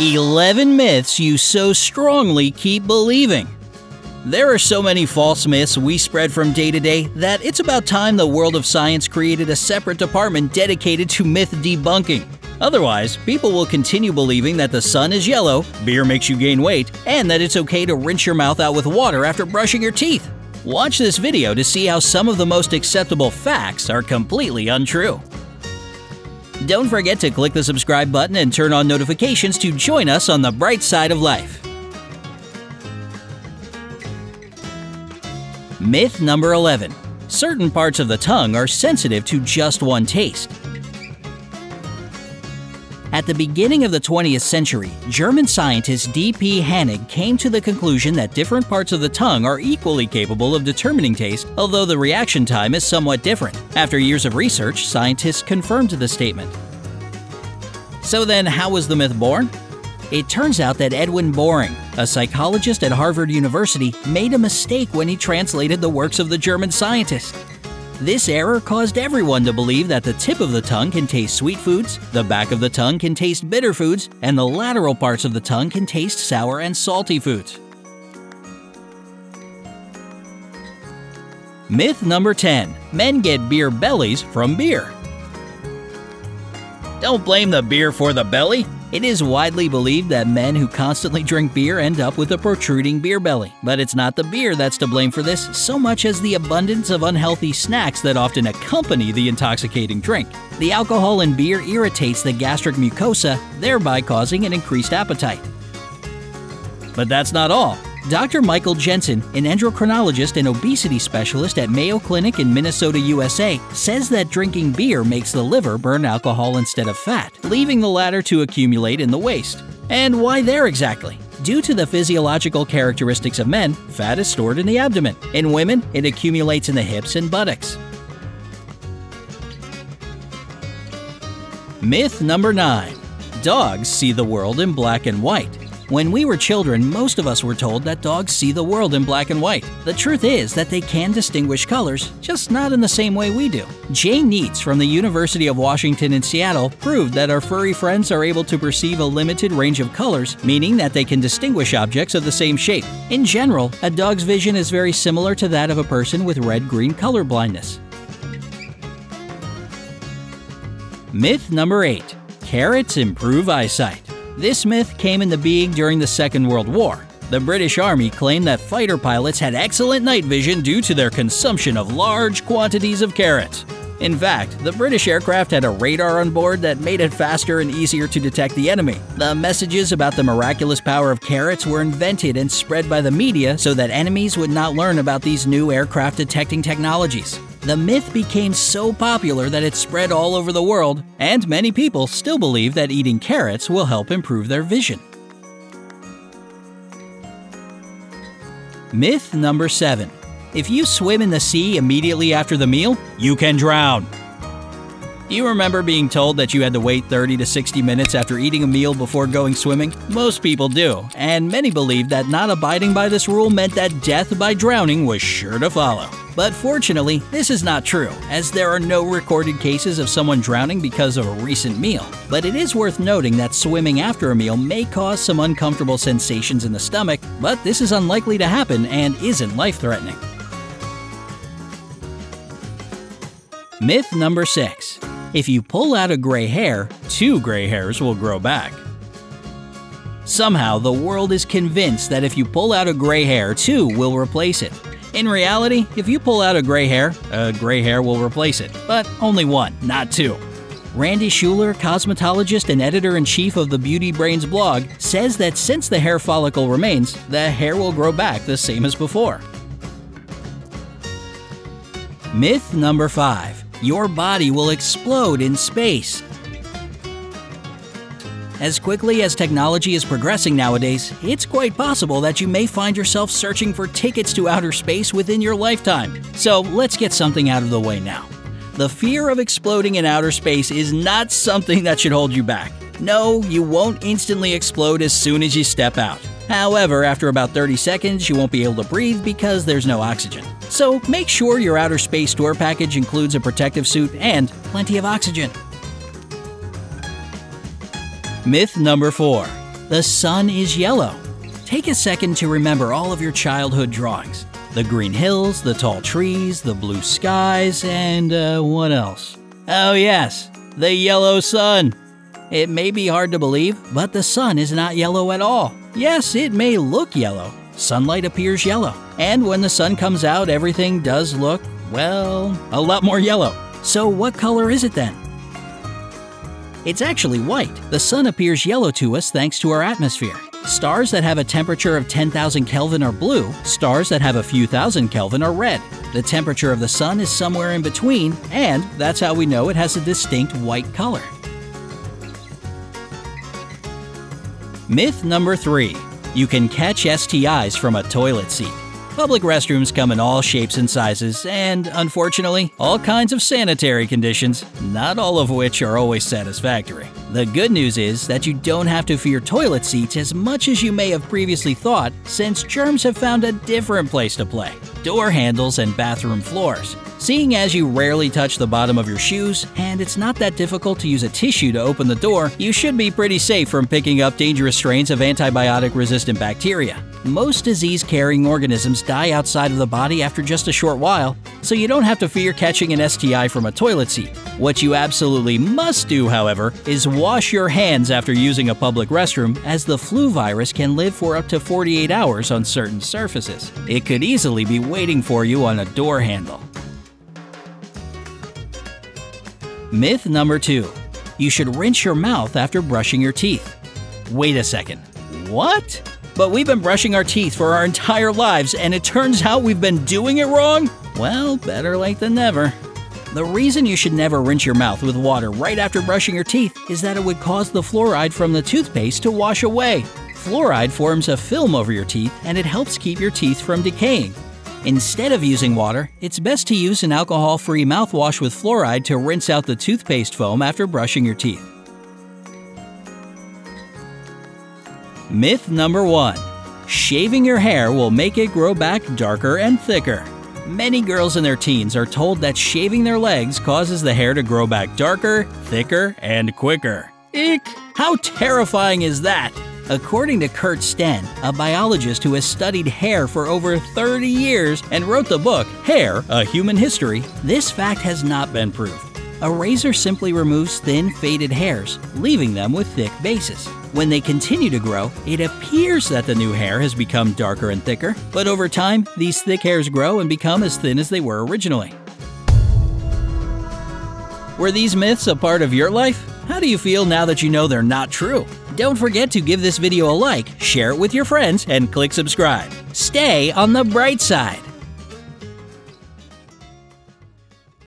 11 myths you so strongly keep believing. There are so many false myths we spread from day to day that it's about time the world of science created a separate department dedicated to myth debunking. Otherwise, people will continue believing that the sun is yellow, beer makes you gain weight, and that it's okay to rinse your mouth out with water after brushing your teeth. Watch this video to see how some of the most acceptable facts are completely untrue. Don't forget to click the subscribe button and turn on notifications to join us on the bright side of life. Myth number 11. Certain parts of the tongue are sensitive to just one taste. At the beginning of the 20th century, German scientist D.P. Hanig came to the conclusion that different parts of the tongue are equally capable of determining taste, although the reaction time is somewhat different. After years of research, scientists confirmed the statement. So then, how was the myth born? It turns out that Edwin Boring, a psychologist at Harvard University, made a mistake when he translated the works of the German scientist. This error caused everyone to believe that the tip of the tongue can taste sweet foods, the back of the tongue can taste bitter foods, and the lateral parts of the tongue can taste sour and salty foods. Myth number 10. Men get beer bellies from beer. Don't blame the beer for the belly. It is widely believed that men who constantly drink beer end up with a protruding beer belly. But it's not the beer that's to blame for this, so much as the abundance of unhealthy snacks that often accompany the intoxicating drink. The alcohol in beer irritates the gastric mucosa, thereby causing an increased appetite. But that's not all. Dr. Michael Jensen, an endocrinologist and obesity specialist at Mayo Clinic in Minnesota, USA, says that drinking beer makes the liver burn alcohol instead of fat, leaving the latter to accumulate in the waist. And why there exactly? Due to the physiological characteristics of men, fat is stored in the abdomen. In women, it accumulates in the hips and buttocks. Myth number 9. Dogs see the world in black and white. When we were children, most of us were told that dogs see the world in black and white. The truth is that they can distinguish colors, just not in the same way we do. Jane Neitz from the University of Washington in Seattle proved that our furry friends are able to perceive a limited range of colors, meaning that they can distinguish objects of the same shape. In general, a dog's vision is very similar to that of a person with red-green color blindness. Myth number 8. Carrots improve eyesight. This myth came into being during the Second World War. The British Army claimed that fighter pilots had excellent night vision due to their consumption of large quantities of carrots. In fact, the British aircraft had a radar on board that made it faster and easier to detect the enemy. The messages about the miraculous power of carrots were invented and spread by the media so that enemies would not learn about these new aircraft detecting technologies. The myth became so popular that it spread all over the world, and many people still believe that eating carrots will help improve their vision. Myth number 7. If you swim in the sea immediately after the meal, you can drown. Do you remember being told that you had to wait 30 to 60 minutes after eating a meal before going swimming? Most people do, and many believed that not abiding by this rule meant that death by drowning was sure to follow. But fortunately, this is not true, as there are no recorded cases of someone drowning because of a recent meal. But it is worth noting that swimming after a meal may cause some uncomfortable sensations in the stomach, but this is unlikely to happen and isn't life-threatening. Myth number 6. If you pull out a gray hair, two gray hairs will grow back. Somehow, the world is convinced that if you pull out a gray hair, two will replace it. In reality, if you pull out a gray hair will replace it, but only one, not two. Randy Schuler, cosmetologist and editor-in-chief of the Beauty Brains blog, says that since the hair follicle remains, the hair will grow back the same as before. Myth number 5. Your body will explode in space. As quickly as technology is progressing nowadays, it's quite possible that you may find yourself searching for tickets to outer space within your lifetime. So let's get something out of the way now. The fear of exploding in outer space is not something that should hold you back. No, you won't instantly explode as soon as you step out. However, after about 30 seconds, you won't be able to breathe because there's no oxygen. So make sure your outer space tour package includes a protective suit and plenty of oxygen. Myth number 4. The sun is yellow. Take a second to remember all of your childhood drawings. The green hills, the tall trees, the blue skies, and what else? Oh yes, the yellow sun. It may be hard to believe, but the sun is not yellow at all. Yes, it may look yellow. Sunlight appears yellow. And when the sun comes out, everything does look, well, a lot more yellow. So what color is it then? It's actually white. The sun appears yellow to us thanks to our atmosphere. Stars that have a temperature of 10,000 Kelvin are blue. Stars that have a few thousand Kelvin are red. The temperature of the sun is somewhere in between, and that's how we know it has a distinct white color. Myth number 3. You can catch STIs from a toilet seat. Public restrooms come in all shapes and sizes, and unfortunately, all kinds of sanitary conditions, not all of which are always satisfactory. The good news is that you don't have to fear toilet seats as much as you may have previously thought, since germs have found a different place to play: door handles and bathroom floors. Seeing as you rarely touch the bottom of your shoes, and it's not that difficult to use a tissue to open the door, you should be pretty safe from picking up dangerous strains of antibiotic-resistant bacteria. Most disease-carrying organisms die outside of the body after just a short while, so you don't have to fear catching an STI from a toilet seat. What you absolutely must do, however, is wash your hands after using a public restroom, as the flu virus can live for up to 48 hours on certain surfaces. It could easily be waiting for you on a door handle. Myth number 2. You should rinse your mouth after brushing your teeth. Wait a second. What? But we've been brushing our teeth for our entire lives, and it turns out we've been doing it wrong? Well, better late than never. The reason you should never rinse your mouth with water right after brushing your teeth is that it would cause the fluoride from the toothpaste to wash away. Fluoride forms a film over your teeth, and it helps keep your teeth from decaying. Instead of using water, it's best to use an alcohol-free mouthwash with fluoride to rinse out the toothpaste foam after brushing your teeth. Myth number 1. Shaving your hair will make it grow back darker and thicker. Many girls in their teens are told that shaving their legs causes the hair to grow back darker, thicker, and quicker. Eek! How terrifying is that? According to Kurt Stenn, a biologist who has studied hair for over 30 years and wrote the book Hair, A Human History, this fact has not been proved. A razor simply removes thin, faded hairs, leaving them with thick bases. When they continue to grow, it appears that the new hair has become darker and thicker, but over time, these thick hairs grow and become as thin as they were originally. Were these myths a part of your life? How do you feel now that you know they're not true? Don't forget to give this video a like, share it with your friends, and click subscribe. Stay on the bright side!